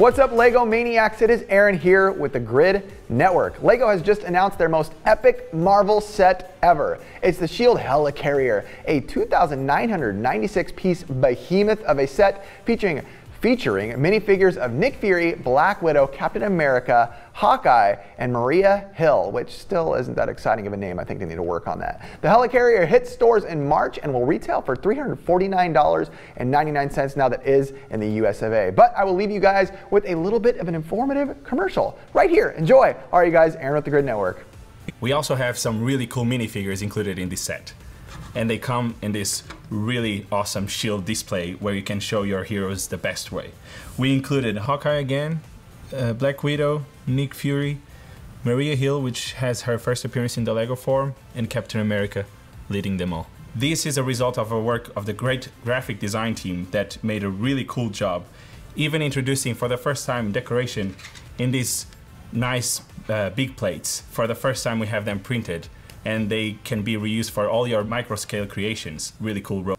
What's up, LEGO maniacs? It is Aaron here with the Grid Network. LEGO has just announced their most epic Marvel set ever. It's the S.H.I.E.L.D. Helicarrier, a 2,996 piece behemoth of a set featuring minifigures of Nick Fury, Black Widow, Captain America, Hawkeye, and Maria Hill, which still isn't that exciting of a name. I think they need to work on that. The Helicarrier hit stores in March and will retail for $349.99 now that is in the US of A. But I will leave you guys with a little bit of an informative commercial right here. Enjoy. All right, you guys, Aaron with the Grid Network. We also have some really cool minifigures included in this set. And they come in this really awesome shield display where you can show your heroes the best way. We included Hawkeye again, Black Widow, Nick Fury, Maria Hill, which has her first appearance in the LEGO form, and Captain America leading them all. This is a result of a work of the great graphic design team that made a really cool job, even introducing for the first time decoration in these nice big plates. For the first time we have them printed, and they can be reused for all your micro-scale creations. Really cool role.